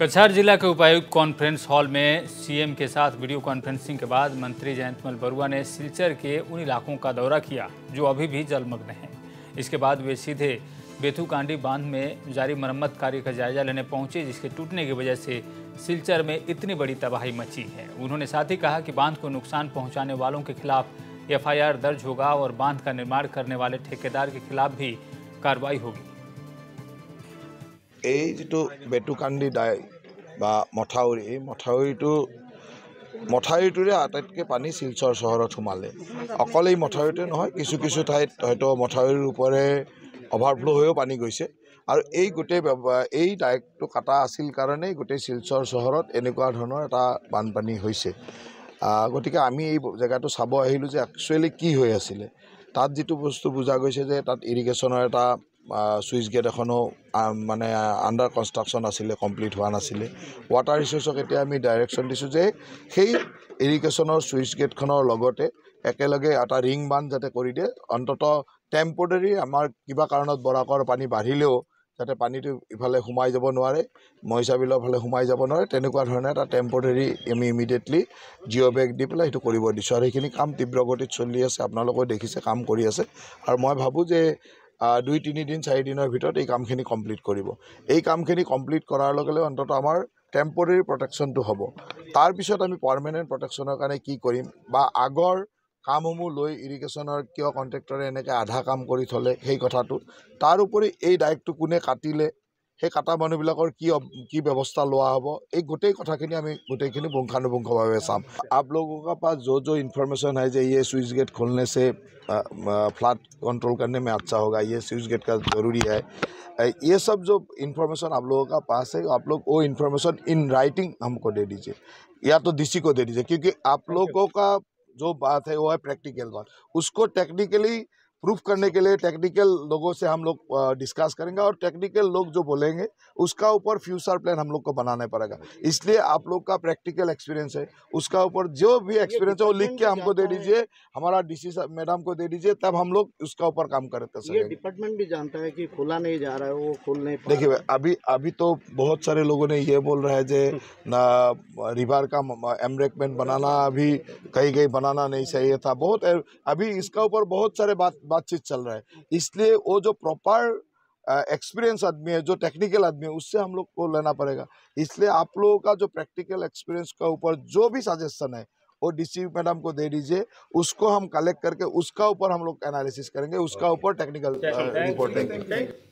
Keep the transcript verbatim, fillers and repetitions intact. कछार जिला के उपायुक्त कॉन्फ्रेंस हॉल में सीएम के साथ वीडियो कॉन्फ्रेंसिंग के बाद मंत्री जयंतमल्ल बरुआ ने सिलचर के उन इलाकों का दौरा किया जो अभी भी जलमग्न हैं। इसके बाद वे सीधे बेथुकांदी बांध में जारी मरम्मत कार्य का जायजा लेने पहुंचे, जिसके टूटने की वजह से सिलचर में इतनी बड़ी तबाही मची है। उन्होंने साथ ही कहा कि बांध को नुकसान पहुँचाने वालों के खिलाफ एफ आई आर दर्ज होगा और बांध का निर्माण करने वाले ठेकेदार के खिलाफ भी कार्रवाई होगी। এই जो बेथुकांदी दाय मथाउरी मथाउरी मथाउरीटे आटाइतक पानी सिलचर शहर सोमाले अकल मथाउरीटे नय किस किस ठाईत मथाउर ऊपर ओभारफ्लो हो पानी गई और ये गोटे डायरेक्ट कटा आसिल कारण गोटे सिलचर शहर एनेकुआ धৰণৰ एटा बानपानी হৈছে। गति के आम जगह तो सब एक्चुअली की हो आसिले तत जी बस्तु बुझा गई तक इरिगेशनर एटा सुइच गेट एखो मानने आंडार कन्स्ट्रक्शन आसिले कमप्लीट हुआ नासिले वाटार रिसोर्सक एटा आमी डायरेक्शन दिसो जे हेई इरिगेशनर सुइच गेटखनर लगते एकेलगे एटा रिंग बांध जाते करि दिए अंततः टेम्परेरी आमार किबा कारणत बराकर पानी बाढ़िलेओ जाते पानीटो इफाले हुमाई जाब नोवारे मइसाबिलर फाले हुमाई जाब नोवारे तेनेकुआ धरणर एटा टेम्परेरी आमी इमिडिएटली जिओ बेग दि पेलाइ एटो करिब दिसो आरो हेखिनि काम तीव्र गतित चलि आछे। आपनालोके देखिसे काम करि आछे आरो मैं भाबो जे दुई तीन दिन चार दिन भर कामखिनि कमप्लीट करिब। एई कामखिनि कमप्लीट करार लगे लगे अंततः आमार टेम्परेरी प्रोटेक्शन तो हब तार पिছত आमी परमानेंट प्रोटेक्शनर कारणे कि करिम बा आगर कामहमु लई इरिगेशनर किय कन्ट्रेक्टरे एनेके आधा काम करि थले हेई कथाटो तार उपरि एई डायरेक्टटो कोने काटिले हेई काटा मानुहबिलकर कि कि व्यवस्था लोआ हब एई गोटेई कथाखिनि आमी गोटेइखिनि पुंखानुपुंखभावे चाम। आप लोगों का पास जो जो इन्फॉर्मेशन है जे ये स्विच गेट खोलने से फ्लड कंट्रोल करने में अच्छा होगा, ये स्विच गेट का ज़रूरी है, ये सब जो इन्फॉर्मेशन आप लोगों का पास है आप लोग वो इन्फॉर्मेशन इन राइटिंग हमको दे दीजिए या तो डीसी को दे दीजिए, क्योंकि आप लोगों का जो बात है वो है प्रैक्टिकल बात, उसको टेक्निकली प्रूफ करने के लिए टेक्निकल लोगों से हम लोग डिस्कस करेंगे और टेक्निकल लोग जो बोलेंगे उसका ऊपर फ्यूचर प्लान हम लोग को बनाना पड़ेगा। इसलिए आप लोग का प्रैक्टिकल एक्सपीरियंस है उसका ऊपर जो भी एक्सपीरियंस है वो लिख के हमको दे दीजिए, हमारा डीसी मैडम को दे दीजिए, तब हम लोग उसका ऊपर काम करते हैं। ये डिपार्टमेंट भी जानता है कि खोला नहीं जा रहा है, वो खोल नहीं। देखिए अभी अभी तो बहुत सारे लोगों ने ये बोल रहे हैं जो रिवर का एम्ब्रेकमेंट बनाना अभी कहीं कहीं बनाना नहीं चाहिए था, बहुत अभी इसका ऊपर बहुत सारे बात बातचीत चल रहा है। इसलिए वो जो प्रॉपर एक्सपीरियंस आदमी है जो टेक्निकल आदमी है उससे हम लोग को लेना पड़ेगा। इसलिए आप लोगों का जो प्रैक्टिकल एक्सपीरियंस का ऊपर जो भी सजेशन है वो डीसी मैडम को दे दीजिए, उसको हम कलेक्ट करके उसका ऊपर हम लोग एनालिसिस करेंगे, उसका ऊपर टेक्निकल रिपोर्ट देंगे।